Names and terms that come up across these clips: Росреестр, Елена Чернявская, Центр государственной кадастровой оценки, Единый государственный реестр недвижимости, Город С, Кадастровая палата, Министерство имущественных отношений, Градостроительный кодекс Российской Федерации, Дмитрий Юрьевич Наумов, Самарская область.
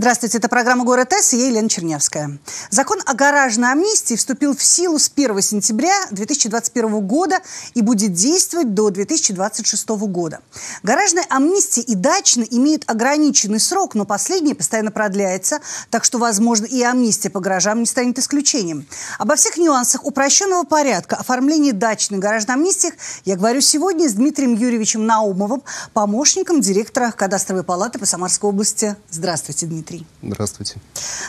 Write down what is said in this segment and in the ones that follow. Здравствуйте, это программа «Город С», я Елена Чернявская. Закон о гаражной амнистии вступил в силу с 1 сентября 2021 года и будет действовать до 2026 года. Гаражная амнистия и дачная имеют ограниченный срок, но последний постоянно продляется, так что, возможно, и амнистия по гаражам не станет исключением. Обо всех нюансах упрощенного порядка оформления дачной гаражной амнистии я говорю сегодня с Дмитрием Юрьевичем Наумовым, помощником директора Кадастровой палаты по Самарской области. Здравствуйте, Дмитрий. Здравствуйте.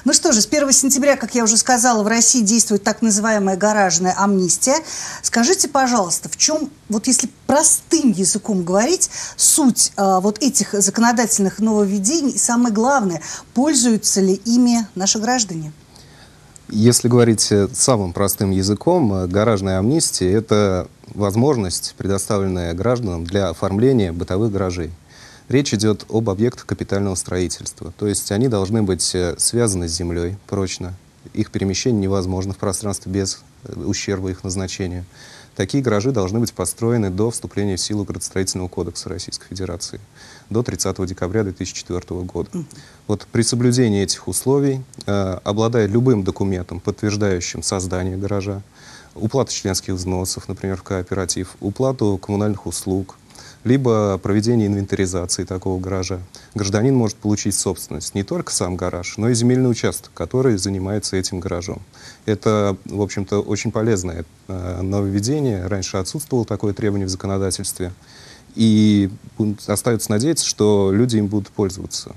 Ну что же, с 1 сентября, как я уже сказала, в России действует так называемая гаражная амнистия. Скажите, пожалуйста, в чем, вот если простым языком говорить, суть вот этих законодательных нововведений и самое главное, пользуются ли ими наши граждане? Если говорить самым простым языком, гаражная амнистия – это возможность, предоставленная гражданам для оформления бытовых гаражей. Речь идет об объектах капитального строительства, то есть они должны быть связаны с землей прочно, их перемещение невозможно в пространстве без ущерба их назначению. Такие гаражи должны быть построены до вступления в силу Градостроительного кодекса Российской Федерации, до 30 декабря 2004 года. Вот при соблюдении этих условий, обладая любым документом, подтверждающим создание гаража, уплату членских взносов, например, в кооператив, уплату коммунальных услуг, либо проведение инвентаризации такого гаража, гражданин может получить собственность не только сам гараж, но и земельный участок, который занимается этим гаражом. Это, в общем-то, очень полезное нововведение. Раньше отсутствовало такое требование в законодательстве. И остается надеяться, что люди им будут пользоваться.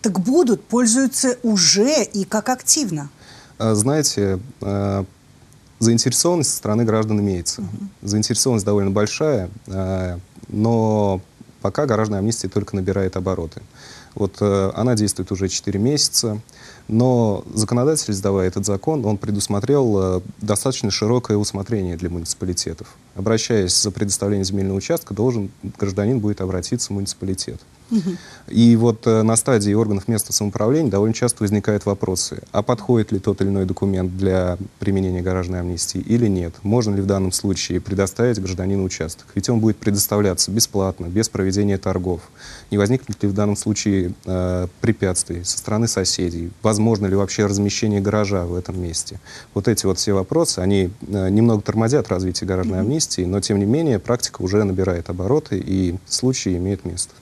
Так будут, пользуются уже и как активно? Знаете, заинтересованность со стороны граждан имеется. Заинтересованность довольно большая, но пока гаражная амнистия только набирает обороты. Вот она действует уже 4 месяца, но законодатель, издавая этот закон, он предусмотрел достаточно широкое усмотрение для муниципалитетов. Обращаясь за предоставление земельного участка, гражданин будет обратиться в муниципалитет. И вот на стадии органов местного самоуправления довольно часто возникают вопросы, а подходит ли тот или иной документ для применения гаражной амнистии или нет, можно ли в данном случае предоставить гражданину участок, ведь он будет предоставляться бесплатно, без проведения торгов, не возникнет ли в данном случае препятствий со стороны соседей, возможно ли вообще размещение гаража в этом месте. Вот эти вот все вопросы, они немного тормозят развитие гаражной амнистии, но тем не менее практика уже набирает обороты и случаи имеют место.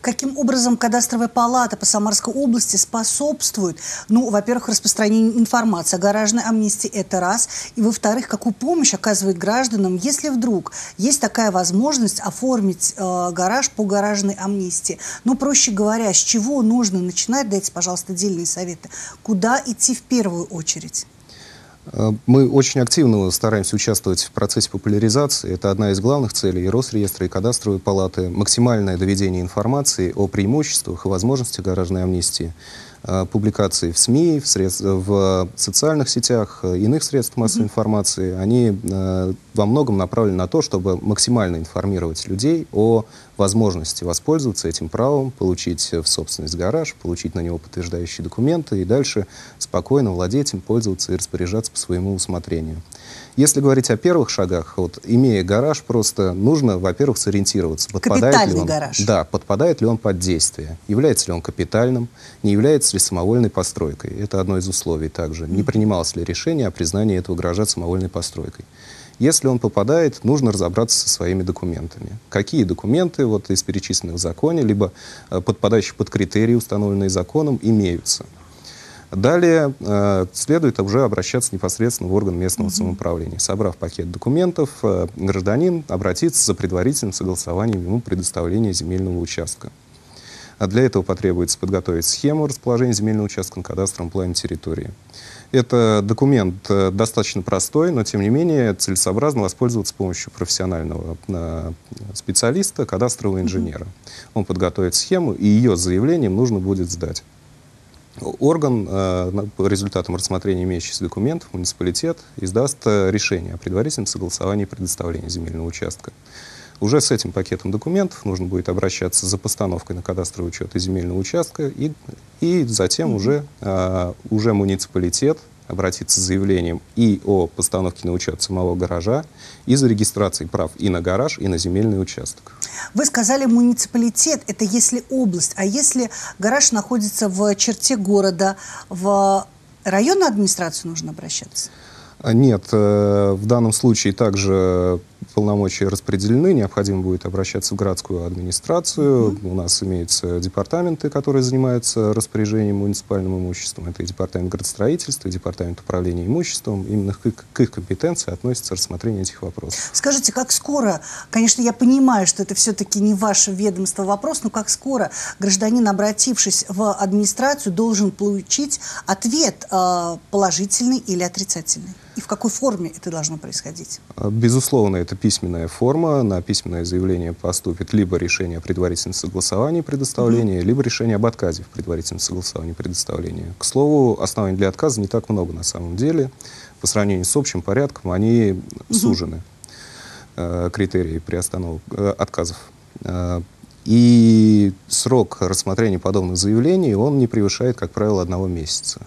Каким образом кадастровая палата по Самарской области способствует, ну, во-первых, распространению информации о гаражной амнистии, это раз, и, во-вторых, какую помощь оказывает гражданам, если вдруг есть такая возможность оформить гараж по гаражной амнистии? Ну, проще говоря, с чего нужно начинать? Дайте, пожалуйста, дельные советы. Куда идти в первую очередь? Мы очень активно стараемся участвовать в процессе популяризации. Это одна из главных целей и Росреестра, и Кадастровой палаты. Максимальное доведение информации о преимуществах и возможностях гаражной амнистии. Публикации в СМИ, в социальных сетях, иных средств массовой информации, они во многом направлены на то, чтобы максимально информировать людей о возможности воспользоваться этим правом, получить в собственность гараж, получить на него подтверждающие документы и дальше спокойно владеть им, пользоваться и распоряжаться по своему усмотрению. Если говорить о первых шагах, вот, имея гараж, просто нужно, во-первых, сориентироваться. Подпадает ли он под действие? Является ли он капитальным? Не является ли самовольной постройкой? Это одно из условий также. Не принималось ли решение о признании этого гаража самовольной постройкой? Если он попадает, нужно разобраться со своими документами. Какие документы вот, из перечисленных в законе, либо подпадающие под критерии, установленные законом, имеются? Далее следует уже обращаться непосредственно в орган местного самоуправления. Собрав пакет документов, гражданин обратится за предварительным согласованием ему предоставления земельного участка. А для этого потребуется подготовить схему расположения земельного участка на кадастровом плане территории. Это документ достаточно простой, но тем не менее целесообразно воспользоваться помощью профессионального специалиста, кадастрового инженера. Он подготовит схему, и ее с заявлением нужно будет сдать. Орган по результатам рассмотрения имеющихся документов, муниципалитет, издаст решение о предварительном согласовании предоставления земельного участка. Уже с этим пакетом документов нужно будет обращаться за постановкой на кадастровый учет и земельного участка, и затем уже муниципалитет обратиться с заявлением и о постановке на учет самого гаража, и за регистрацией прав и на гараж, и на земельный участок. Вы сказали муниципалитет, это если область, а если гараж находится в черте города, в районную администрацию нужно обращаться? Нет, в данном случае также полномочия распределены, необходимо будет обращаться в городскую администрацию. У нас имеются департаменты, которые занимаются распоряжением муниципальным имуществом. Это и департамент градостроительства, и департамент управления имуществом. Именно к их компетенции относится рассмотрение этих вопросов. Скажите, как скоро, конечно, я понимаю, что это все-таки не ваше ведомство вопрос, но как скоро гражданин, обратившись в администрацию, должен получить ответ положительный или отрицательный? И в какой форме это должно происходить? Безусловно, это письменная форма. На письменное заявление поступит либо решение о предварительном согласовании предоставления, либо решение об отказе в предварительном согласовании предоставления. К слову, оснований для отказа не так много на самом деле. По сравнению с общим порядком они сужены, критерии отказов. И срок рассмотрения подобных заявлений, он не превышает, как правило, 1 месяца.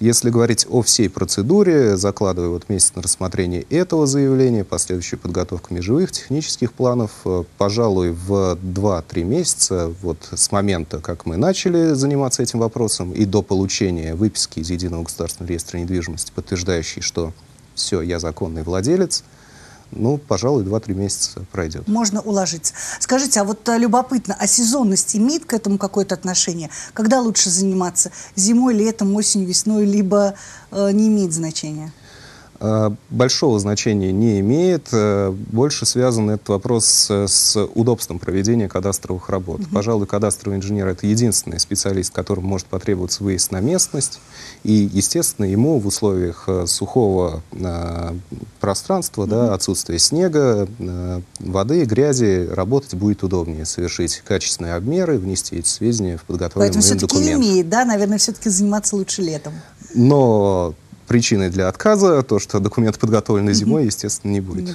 Если говорить о всей процедуре, закладывая вот месяц на рассмотрение этого заявления, последующую подготовку межевых технических планов, пожалуй, в 2-3 месяца, вот с момента, как мы начали заниматься этим вопросом, и до получения выписки из Единого государственного реестра недвижимости, подтверждающей, что все, я законный владелец, ну, пожалуй, 2-3 месяца пройдет. Можно уложиться. Скажите, а вот любопытно, а сезонность имеет к этому какое-то отношение? Когда лучше заниматься? Зимой, летом, осенью, весной, либо не имеет значения? Большого значения не имеет. Больше связан этот вопрос с удобством проведения кадастровых работ. Пожалуй, кадастровый инженер – это единственный специалист, которому может потребоваться выезд на местность. И, естественно, ему в условиях сухого пространства, отсутствия снега, воды, грязи, работать будет удобнее. Совершить качественные обмеры, внести эти сведения в подготовленный документ. Поэтому все-таки имеет, да? Наверное, все-таки заниматься лучше летом. Но... причиной для отказа то, что документ, подготовленный зимой, естественно, не будет.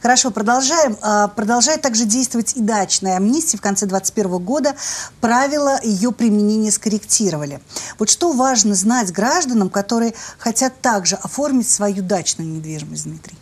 Хорошо, продолжаем. Продолжает также действовать и дачная амнистия. В конце 2021 года правила ее применения скорректировали. Вот что важно знать гражданам, которые хотят также оформить свою дачную недвижимость, Дмитрий?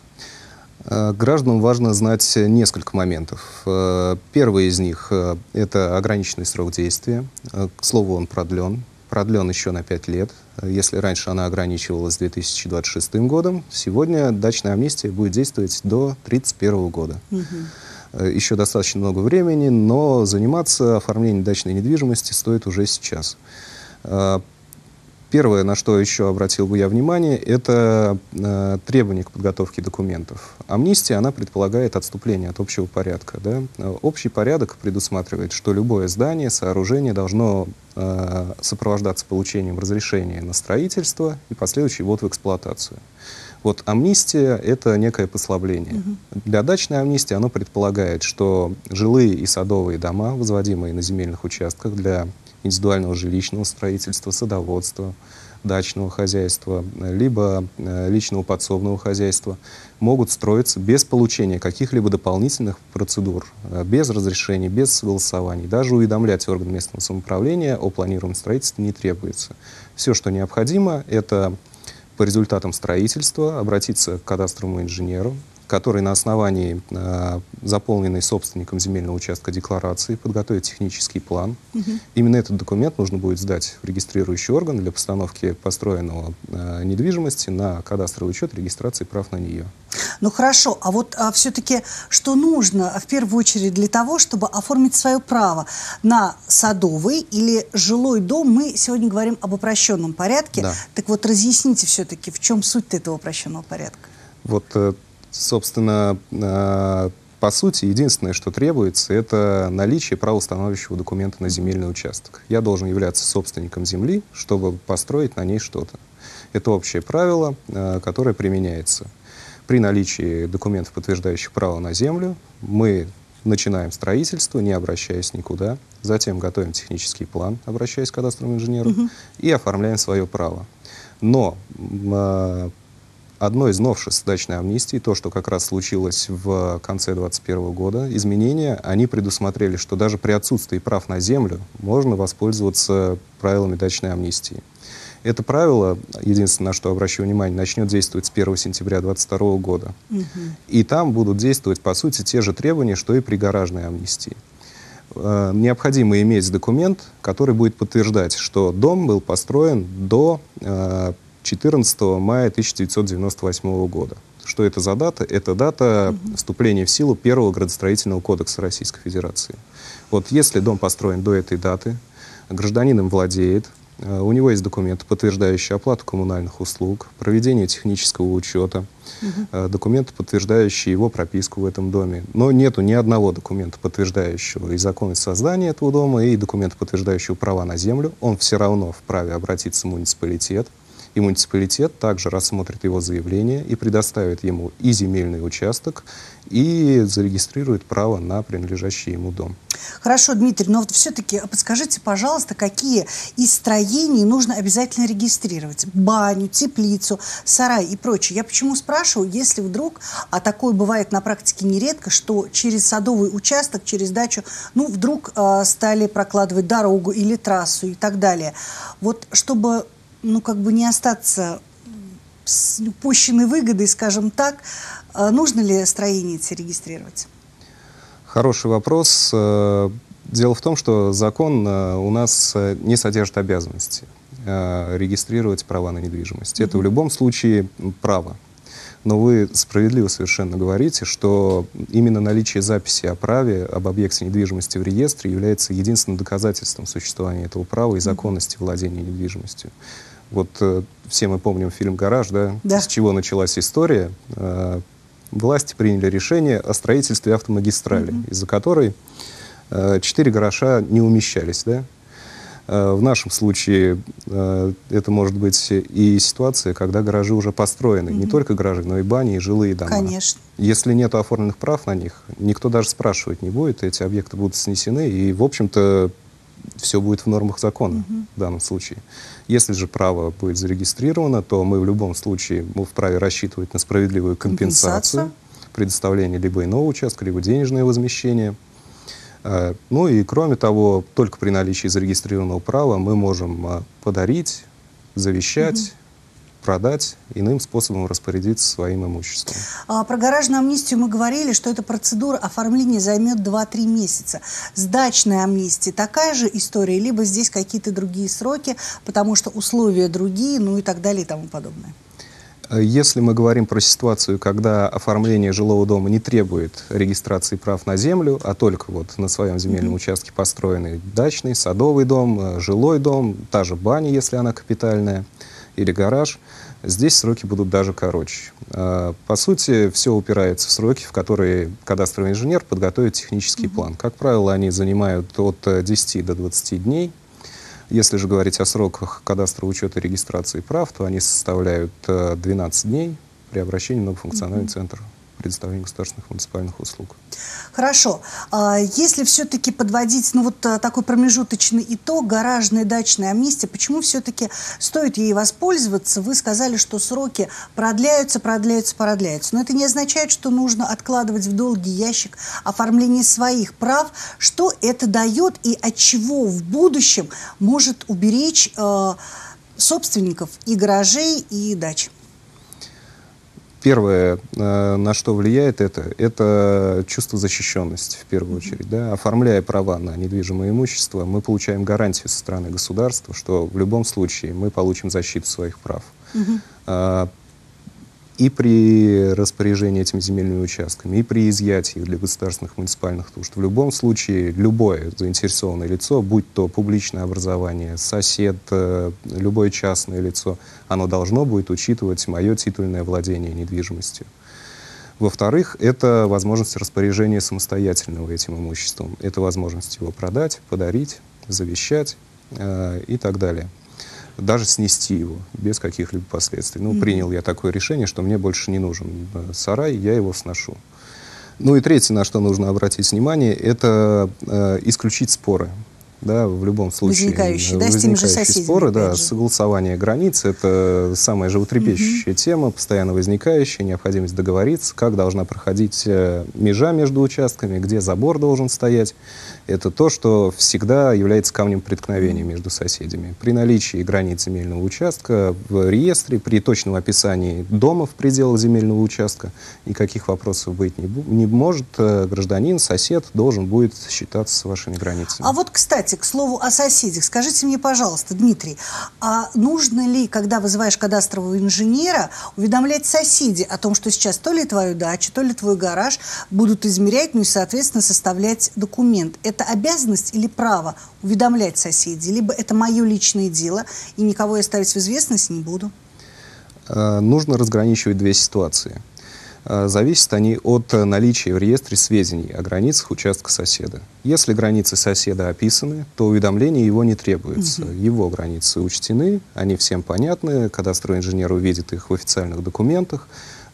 Гражданам важно знать несколько моментов. Первый из них – это ограниченный срок действия. К слову, он продлен. Продлен еще на 5 лет. Если раньше она ограничивалась 2026 годом, сегодня дачная амнистия будет действовать до 31 года. Еще достаточно много времени, но заниматься оформлением дачной недвижимости стоит уже сейчас. Первое, на что еще обратил бы я внимание, это требования к подготовке документов. Амнистия, она предполагает отступление от общего порядка. Общий порядок предусматривает, что любое здание, сооружение должно сопровождаться получением разрешения на строительство и последующий ввод в эксплуатацию. Вот амнистия – это некое послабление. Для дачной амнистии оно предполагает, что жилые и садовые дома, возводимые на земельных участках для индивидуального жилищного строительства, садоводства, дачного хозяйства, либо личного подсобного хозяйства, могут строиться без получения каких-либо дополнительных процедур, без разрешений, без согласований. Даже уведомлять органы местного самоуправления о планируемом строительстве не требуется. Все, что необходимо, это по результатам строительства обратиться к кадастровому инженеру, который на основании заполненной собственником земельного участка декларации подготовит технический план. Именно этот документ нужно будет сдать в регистрирующий орган для постановки построенного недвижимости на кадастровый учет регистрации прав на нее. Ну хорошо, а вот все-таки что нужно в первую очередь для того, чтобы оформить свое право на садовый или жилой дом? Мы сегодня говорим об упрощенном порядке. Так вот разъясните все-таки, в чем суть этого упрощенного порядка? Вот... собственно, по сути, единственное, что требуется, это наличие правоустанавливающего документа на земельный участок. Я должен являться собственником земли, чтобы построить на ней что-то. Это общее правило, которое применяется. При наличии документов, подтверждающих право на землю, мы начинаем строительство, не обращаясь никуда, затем готовим технический план, обращаясь к кадастровому инженеру, и оформляем свое право. Но... одно из новшеств дачной амнистии, то, что как раз случилось в конце 2021 года, изменения, они предусмотрели, что даже при отсутствии прав на землю можно воспользоваться правилами дачной амнистии. Это правило, единственное, на что обращу внимание, начнет действовать с 1 сентября 2022 года. Угу. И там будут действовать, по сути, те же требования, что и при гаражной амнистии. Необходимо иметь документ, который будет подтверждать, что дом был построен до 14 мая 1998 года. Что это за дата? Это дата вступления в силу первого градостроительного кодекса Российской Федерации. Вот если дом построен до этой даты, гражданин им владеет, у него есть документы, подтверждающие оплату коммунальных услуг, проведение технического учета, документы, подтверждающие его прописку в этом доме. Но нету ни одного документа, подтверждающего и законность создания этого дома, и документа, подтверждающего права на землю. Он все равно вправе обратиться в муниципалитет. И муниципалитет также рассмотрит его заявление и предоставит ему и земельный участок, и зарегистрирует право на принадлежащий ему дом. Хорошо, Дмитрий, но вот все-таки подскажите, пожалуйста, какие из строений нужно обязательно регистрировать? Баню, теплицу, сарай и прочее. Я почему спрашиваю, если вдруг, а такое бывает на практике нередко, что через садовый участок, через дачу, ну, вдруг стали прокладывать дорогу или трассу и так далее. Вот чтобы, ну, как бы не остаться с упущенной выгодой, скажем так, нужно ли строение эти регистрировать? Хороший вопрос. Дело в том, что закон у нас не содержит обязанности регистрировать права на недвижимость. Это в любом случае право. Но вы справедливо совершенно говорите, что именно наличие записи о праве, об объекте недвижимости в реестре является единственным доказательством существования этого права и законности владения недвижимостью. Вот все мы помним фильм «Гараж», да? Да. С чего началась история. Власти приняли решение о строительстве автомагистрали, из-за которой 4 гаража не умещались, да? В нашем случае это может быть и ситуация, когда гаражи уже построены. Не только гаражи, но и бани, и жилые дома. Конечно. Если нет оформленных прав на них, никто даже спрашивать не будет. Эти объекты будут снесены, и, в общем-то, все будет в нормах закона в данном случае. Если же право будет зарегистрировано, то мы в любом случае вправе рассчитывать на справедливую компенсацию, предоставление либо иного участка, либо денежное возмещение. Ну и, кроме того, только при наличии зарегистрированного права мы можем подарить, завещать, продать, иным способом распорядиться своим имуществом. Про гаражную амнистию мы говорили, что эта процедура оформления займет 2-3 месяца. С дачной амнистией такая же история, либо здесь какие-то другие сроки, потому что условия другие, ну и так далее и тому подобное. Если мы говорим про ситуацию, когда оформление жилого дома не требует регистрации прав на землю, а только вот на своем земельном участке построенный дачный, садовый дом, жилой дом, та же баня, если она капитальная, или гараж, здесь сроки будут даже короче. По сути, все упирается в сроки, в которые кадастровый инженер подготовит технический план. Как правило, они занимают от 10 до 20 дней. Если же говорить о сроках кадастрового учета и регистрации прав, то они составляют 12 дней при обращении в многофункциональный центр предоставления государственных муниципальных услуг. Хорошо. Если все-таки подводить, ну, вот такой промежуточный итог, гаражная, дачная амнистия, почему все-таки стоит ей воспользоваться? Вы сказали, что сроки продляются. Но это не означает, что нужно откладывать в долгий ящик оформление своих прав. Что это дает и от чего в будущем может уберечь собственников и гаражей, и дач? Первое, на что влияет это чувство защищенности, в первую очередь. Да? Оформляя права на недвижимое имущество, мы получаем гарантию со стороны государства, что в любом случае мы получим защиту своих прав. И при распоряжении этими земельными участками, и при изъятии для государственных муниципальных нужд. В любом случае, любое заинтересованное лицо, будь то публичное образование, сосед, любое частное лицо, оно должно будет учитывать мое титульное владение недвижимостью. Во-вторых, это возможность распоряжения самостоятельного этим имуществом. Это возможность его продать, подарить, завещать и так далее. Даже снести его без каких-либо последствий. Ну, принял я такое решение, что мне больше не нужен сарай, я его сношу. Ну и третье, на что нужно обратить внимание, это исключить споры. да, в любом случае возникающие, да, возникающие споры, да, согласование границ — это самая животрепещущая тема, постоянно возникающая, необходимость договориться, как должна проходить межа между участками, где забор должен стоять. Это то, что всегда является камнем преткновения между соседями. При наличии границ земельного участка в реестре, при точном описании дома в пределах земельного участка, никаких вопросов быть не может, гражданин, сосед должен будет считаться с вашими границами. А вот, кстати, к слову о соседях. Скажите мне, пожалуйста, Дмитрий, а нужно ли, когда вызываешь кадастрового инженера, уведомлять соседей о том, что сейчас то ли твою дачу, то ли твой гараж будут измерять, ну и, соответственно, составлять документ? Это обязанность или право уведомлять соседей? Либо это мое личное дело, и никого я ставить в известность не буду? Нужно разграничивать две ситуации. Зависят они от наличия в реестре сведений о границах участка соседа. Если границы соседа описаны, то уведомление его не требуется. Его границы учтены, они всем понятны, кадастровый инженер увидит их в официальных документах.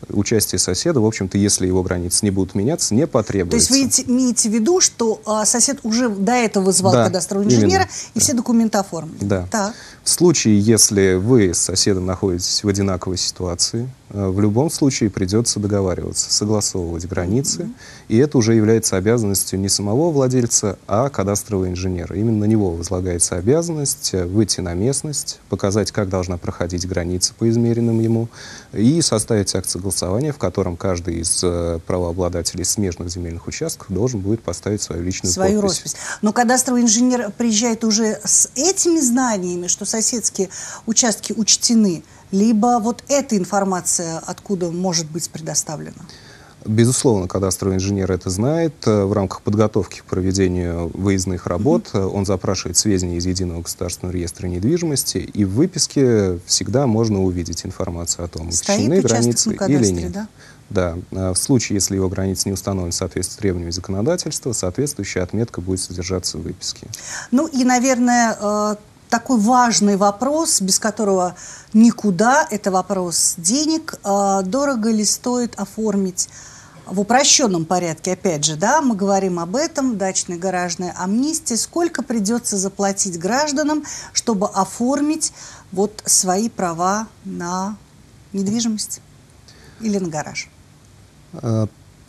Участие соседа, в общем-то, если его границы не будут меняться, не потребуется. То есть вы имеете в виду, что сосед уже до этого звал кадастрового инженера, и все документы оформлены? Да. Так. В случае, если вы с соседом находитесь в одинаковой ситуации, в любом случае придется договариваться, согласовывать границы, и это уже является обязанностью не самого владельца, а кадастрового инженера. Именно на него возлагается обязанность выйти на местность, показать, как должна проходить граница по измеренным ему, и составить акт согласования, в котором каждый из правообладателей смежных земельных участков должен будет поставить свою личную подпись. Но кадастровый инженер приезжает уже с этими знаниями, что соседские участки учтены, либо вот эта информация откуда может быть предоставлена? Безусловно, кадастровый инженер это знает. В рамках подготовки к проведению выездных работ он запрашивает сведения из Единого государственного реестра недвижимости, и в выписке всегда можно увидеть информацию о том, учтены границы или нет. Да? Да, в случае, если его границы не установлены в соответствии с требованиями законодательства, соответствующая отметка будет содержаться в выписке. Ну и, наверное, такой важный вопрос, без которого никуда, это вопрос денег. Дорого ли стоит оформить в упрощенном порядке? Опять же, да, мы говорим об этом, дачная гаражная амнистия. Сколько придется заплатить гражданам, чтобы оформить вот свои права на недвижимость или на гараж?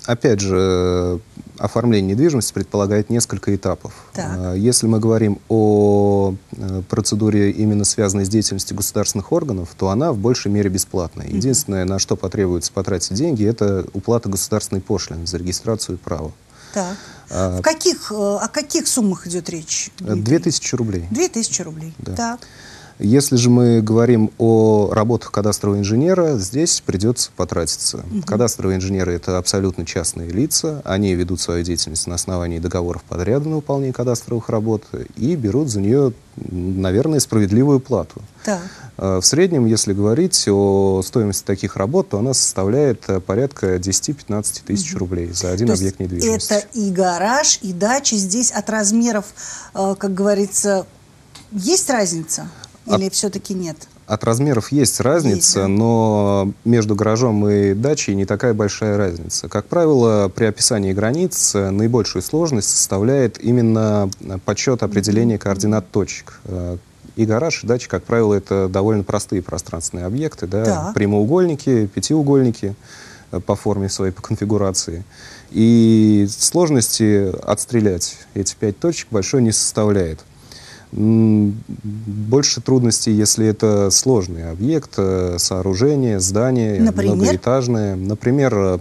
Опять же, оформление недвижимости предполагает несколько этапов. Так. Если мы говорим о процедуре, именно связанной с деятельностью государственных органов, то она в большей мере бесплатная. Единственное, на что потребуется потратить деньги, это уплата государственной пошлины за регистрацию права. Так. О каких суммах идет речь? 2000 рублей. 2000 рублей, да. Так. Если же мы говорим о работах кадастрового инженера, здесь придется потратиться. Кадастровые инженеры — это абсолютно частные лица. Они ведут свою деятельность на основании договоров подряда на выполнение кадастровых работ и берут за нее, наверное, справедливую плату. Да. В среднем, если говорить о стоимости таких работ, то она составляет порядка 10-15 тысяч рублей за один объект недвижимости. Это и гараж, и дача. Здесь от размеров, как говорится, есть разница? Или все-таки нет? От размеров есть разница, но между гаражом и дачей не такая большая разница. Как правило, при описании границ наибольшую сложность составляет именно подсчет определения координат точек. И гараж, и дача, как правило, это довольно простые пространственные объекты. Да? Да. Прямоугольники, пятиугольники по форме своей, по конфигурации. И сложности отстрелять эти 5 точек большой не составляет. Больше трудностей, если это сложный объект, сооружение, здание, многоэтажное. Например,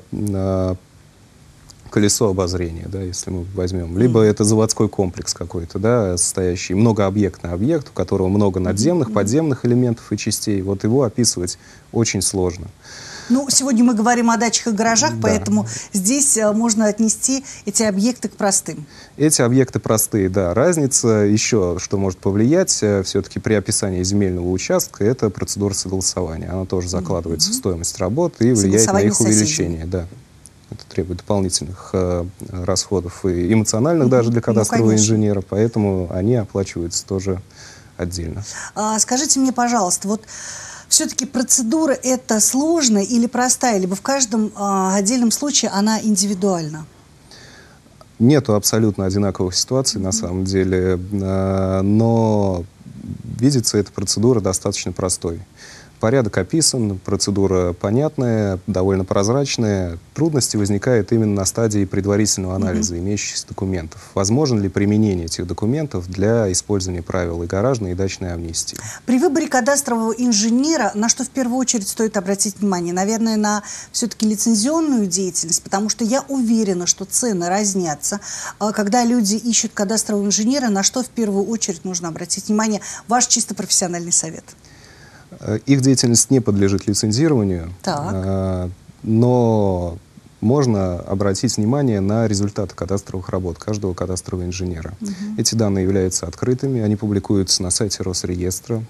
колесо обозрения, да, если мы возьмем. Либо это заводской комплекс какой-то, да, состоящий многообъектный объект, у которого много надземных, подземных элементов и частей. Вот его описывать очень сложно. Ну, сегодня мы говорим о дачах и гаражах, поэтому здесь можно отнести эти объекты к простым. Эти объекты простые, да. Разница еще, что может повлиять, все-таки при описании земельного участка, это процедура согласования. Она тоже закладывается в стоимость работ и влияет на их увеличение. Да. Это требует дополнительных расходов, и эмоциональных даже для кадастрового инженера, поэтому они оплачиваются тоже отдельно. Скажите мне, пожалуйста, вот... Все-таки процедура это сложная или простая, либо в каждом отдельном случае она индивидуальна? Нет абсолютно одинаковых ситуаций, на самом деле, но видится эта процедура достаточно простой. Порядок описан, процедура понятная, довольно прозрачная. Трудности возникают именно на стадии предварительного анализа имеющихся документов. Возможно ли применение этих документов для использования правил и гаражной, и дачной амнистии? При выборе кадастрового инженера на что в первую очередь стоит обратить внимание? Наверное, на все-таки лицензионную деятельность, потому что я уверена, что цены разнятся. Когда люди ищут кадастрового инженера, на что в первую очередь нужно обратить внимание? Ваш чисто профессиональный совет. Их деятельность не подлежит лицензированию, но можно обратить внимание на результаты кадастровых работ каждого кадастрового инженера. Эти данные являются открытыми, они публикуются на сайте Росреестра.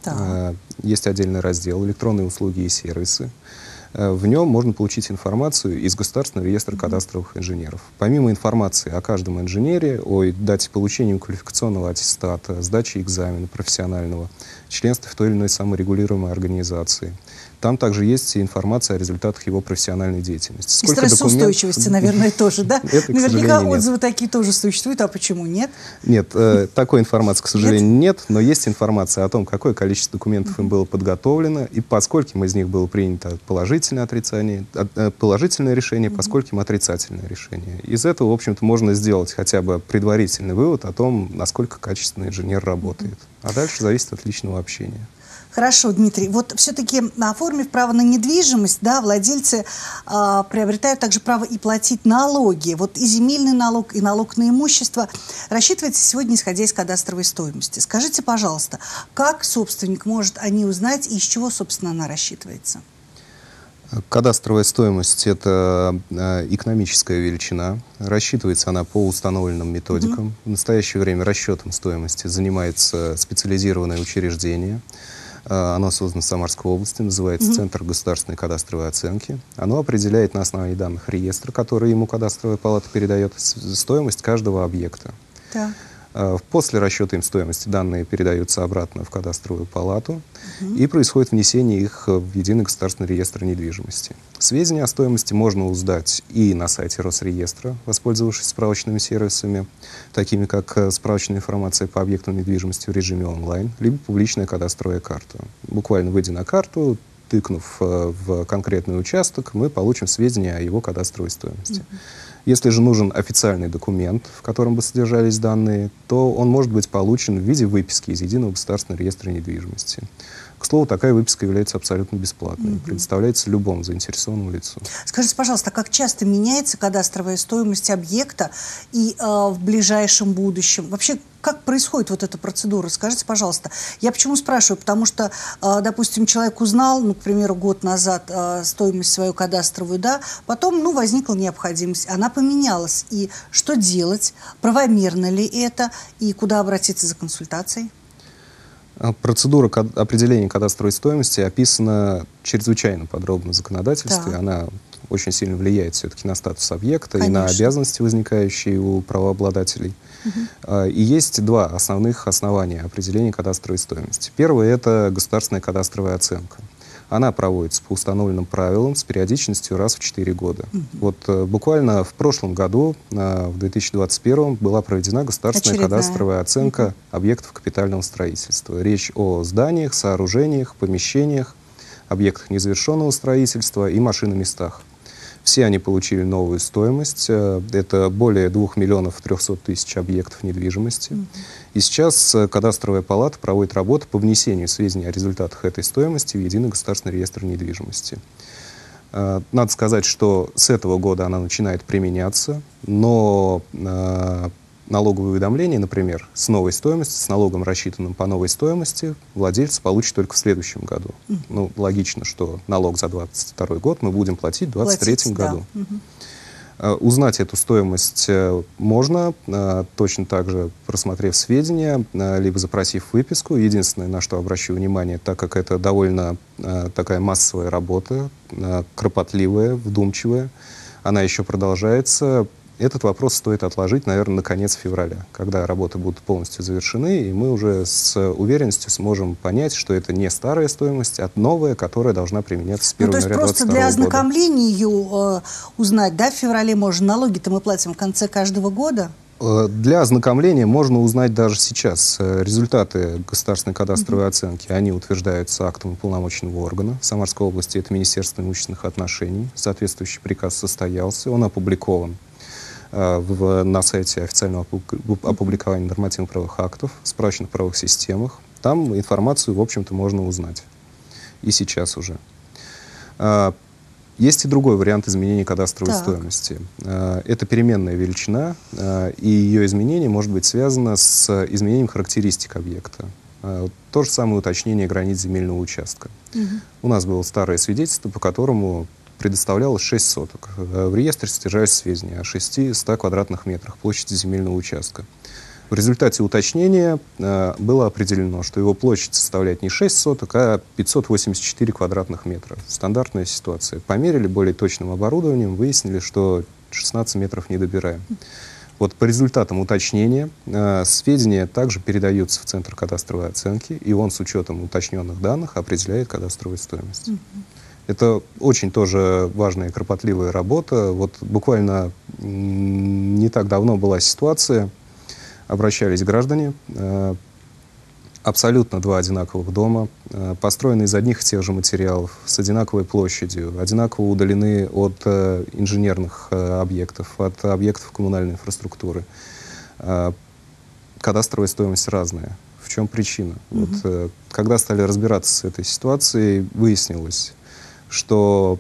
Есть отдельный раздел «Электронные услуги и сервисы». В нем можно получить информацию из Государственного реестра кадастровых инженеров. Помимо информации о каждом инженере, о дате получения квалификационного аттестата, сдачи экзамена профессионального, членства в той или иной саморегулируемой организации, там также есть информация о результатах его профессиональной деятельности. И стрессоустойчивости, наверное, тоже, да? Наверняка отзывы такие тоже существуют, а почему нет? Нет, такой информации, к сожалению, нет, но есть информация о том, какое количество документов им было подготовлено, и поскольку из них было принято положительное решение, поскольку отрицательное решение. Из этого, в общем-то, можно сделать хотя бы предварительный вывод о том, насколько качественный инженер работает. А дальше зависит от личного общения. Хорошо, Дмитрий. Вот все-таки, оформив право на недвижимость, да, владельцы приобретают также право и платить налоги. Вот и земельный налог, и налог на имущество рассчитывается сегодня, исходя из кадастровой стоимости. Скажите, пожалуйста, как собственник может о ней узнать и из чего, собственно, она рассчитывается? Кадастровая стоимость – это экономическая величина. Рассчитывается она по установленным методикам. В настоящее время расчетом стоимости занимается специализированное учреждение. Оно создано в Самарской области, называется Центр государственной кадастровой оценки. Оно определяет на основании данных реестра, которые ему кадастровая палата передает, стоимость каждого объекта. После расчета им стоимости данные передаются обратно в кадастровую палату и происходит внесение их в Единый государственный реестр недвижимости. Сведения о стоимости можно узнать и на сайте Росреестра, воспользовавшись справочными сервисами, такими как справочная информация по объектам недвижимости в режиме онлайн, либо публичная кадастровая карта. Буквально выйдя на карту, тыкнув в конкретный участок, мы получим сведения о его кадастровой стоимости. Если же нужен официальный документ, в котором бы содержались данные, то он может быть получен в виде выписки из Единого государственного реестра недвижимости. К слову, такая выписка является абсолютно бесплатной, предоставляется любому заинтересованному лицу. Скажите, пожалуйста, как часто меняется кадастровая стоимость объекта и в ближайшем будущем? Вообще, как происходит вот эта процедура? Скажите, пожалуйста. Я почему спрашиваю? Потому что, допустим, человек узнал, ну, к примеру, год назад стоимость свою кадастровую, да, потом, ну, возникла необходимость, она поменялась. И что делать? Правомерно ли это? И куда обратиться за консультацией? Процедура определения кадастровой стоимости описана чрезвычайно подробно в законодательстве. Она очень сильно влияет все-таки на статус объекта и на обязанности, возникающие у правообладателей. И есть два основных основания определения кадастровой стоимости. Первое – это государственная кадастровая оценка. Она проводится по установленным правилам с периодичностью раз в 4 года. Вот буквально в прошлом году, в 2021, была проведена государственная кадастровая оценка объектов капитального строительства. Речь о зданиях, сооружениях, помещениях, объектах незавершенного строительства и машиноместах. Все они получили новую стоимость. Это более 2 300 000 объектов недвижимости. И сейчас кадастровая палата проводит работу по внесению сведений о результатах этой стоимости в Единый государственный реестр недвижимости. Надо сказать, что с этого года она начинает применяться, но налоговые уведомления, например, с новой стоимостью, с налогом, рассчитанным по новой стоимости, владелец получит только в следующем году. Ну, логично, что налог за 2022 год мы будем платить в 2023 году. Узнать эту стоимость можно, точно так же просмотрев сведения, либо запросив выписку. Единственное, на что обращу внимание, так как это довольно такая массовая работа, кропотливая, вдумчивая, она еще продолжается. Этот вопрос стоит отложить, наверное, на конец февраля, когда работы будут полностью завершены, и мы уже с уверенностью сможем понять, что это не старая стоимость, а новая, которая должна применяться с 1 января 2022 года. То есть просто для ознакомления ее узнать, да, в феврале можно. Налоги-то мы платим в конце каждого года. Для ознакомления можно узнать даже сейчас результаты государственной кадастровой оценки. Они утверждаются актом уполномоченного органа. В Самарской области это Министерство имущественных отношений. Соответствующий приказ состоялся, он опубликован на сайте официального опубликования нормативно-правовых актов, в справочных правовых системах. Там информацию, в общем-то, можно узнать. И сейчас уже. Есть и другой вариант изменения кадастровой стоимости. Это переменная величина, и ее изменение может быть связано с изменением характеристик объекта. То же самое уточнение границ земельного участка. У нас было старое свидетельство, по которому предоставлялось 6 соток. В реестре содержались сведения о 600 квадратных метрах площади земельного участка. В результате уточнения было определено, что его площадь составляет не 6 соток, а 584 квадратных метра. Стандартная ситуация. Померили более точным оборудованием, выяснили, что 16 метров не добираем. Вот по результатам уточнения сведения также передаются в Центр кадастровой оценки, и он с учетом уточненных данных определяет кадастровую стоимость. Это очень тоже важная и кропотливая работа. Вот буквально не так давно была ситуация. Обращались граждане, абсолютно два одинаковых дома, построены из одних и тех же материалов, с одинаковой площадью, одинаково удалены от инженерных объектов, от объектов коммунальной инфраструктуры. Кадастровая стоимость разная. В чем причина? Вот, когда стали разбираться с этой ситуацией, выяснилось, что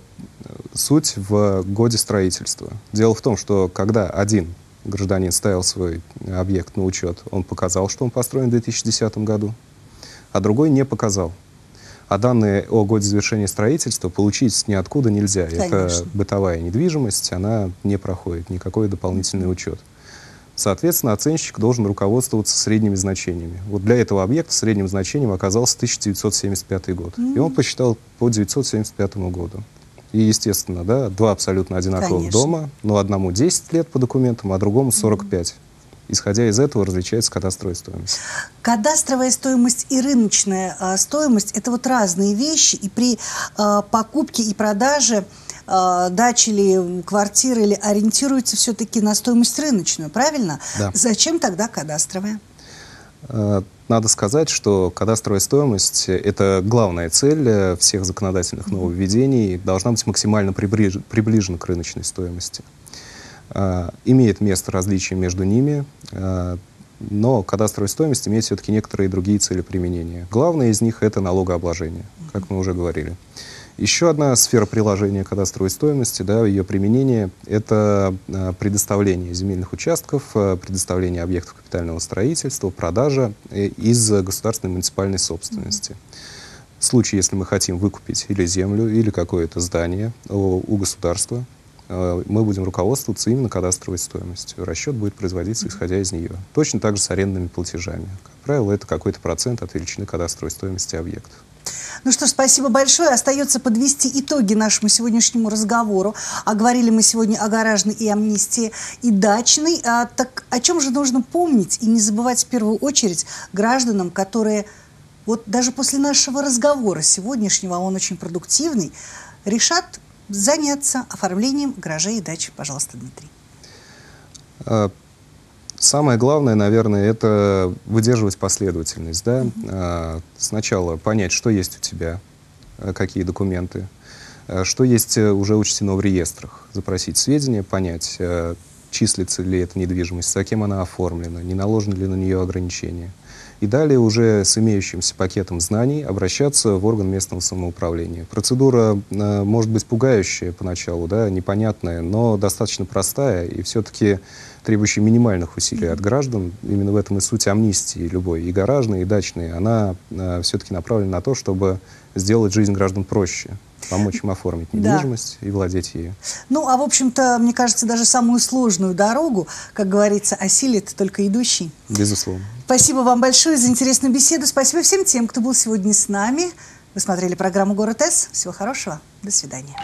суть в годе строительства. Дело в том, что когда один гражданин ставил свой объект на учет, он показал, что он построен в 2010 году, а другой не показал. А данные о годе завершения строительства получить ниоткуда нельзя. Конечно. Это бытовая недвижимость, она не проходит никакой дополнительный учет. Соответственно, оценщик должен руководствоваться средними значениями. Вот для этого объекта средним значением оказался 1975 год. И он посчитал по 1975 году. И, естественно, да, два абсолютно одинаковых дома, но одному 10 лет по документам, а другому 45. Исходя из этого различается кадастровая стоимость. Кадастровая стоимость и рыночная стоимость – это вот разные вещи. И при покупке и продаже дачи или квартиры или ориентируется все-таки на стоимость рыночную, правильно? Да. Зачем тогда кадастровая? Надо сказать, что кадастровая стоимость – это главная цель всех законодательных нововведений, должна быть максимально приближена к рыночной стоимости. Имеет место различие между ними, но кадастровая стоимость имеет все-таки некоторые другие цели применения. Главное из них – это налогообложение, как мы уже говорили. Еще одна сфера приложения кадастровой стоимости, да, ее применение – это предоставление земельных участков, предоставление объектов капитального строительства, продажа из государственной муниципальной собственности. В случае, если мы хотим выкупить или землю, или какое-то здание у государства, мы будем руководствоваться именно кадастровой стоимостью. Расчет будет производиться, исходя из нее. Точно так же с арендными платежами. Как правило, это какой-то процент от величины кадастровой стоимости объекта. Ну что ж, спасибо большое. Остается подвести итоги нашему сегодняшнему разговору. А говорили мы сегодня о гаражной и амнистии, и дачной. Так о чем же нужно помнить и не забывать в первую очередь гражданам, которые вот даже после нашего разговора сегодняшнего, он очень продуктивный, решат заняться оформлением гаражей и дач? Пожалуйста, Дмитрий. Самое главное, наверное, это выдерживать последовательность. Да? Сначала понять, что есть у тебя, какие документы, что есть уже учтено в реестрах. Запросить сведения, понять, числится ли эта недвижимость, за кем она оформлена, не наложены ли на нее ограничения. И далее уже с имеющимся пакетом знаний обращаться в орган местного самоуправления. Процедура может быть пугающая поначалу, да, непонятная, но достаточно простая и все-таки требующая минимальных усилий от граждан. Именно в этом и суть амнистии любой, и гаражной, и дачной. Она все-таки направлена на то, чтобы сделать жизнь граждан проще, помочь им оформить недвижимость и владеть ею. Ну, а в общем-то, мне кажется, даже самую сложную дорогу, как говорится, осилит только идущий. Безусловно. Спасибо вам большое за интересную беседу. Спасибо всем тем, кто был сегодня с нами. Вы смотрели программу «Город С». Всего хорошего. До свидания.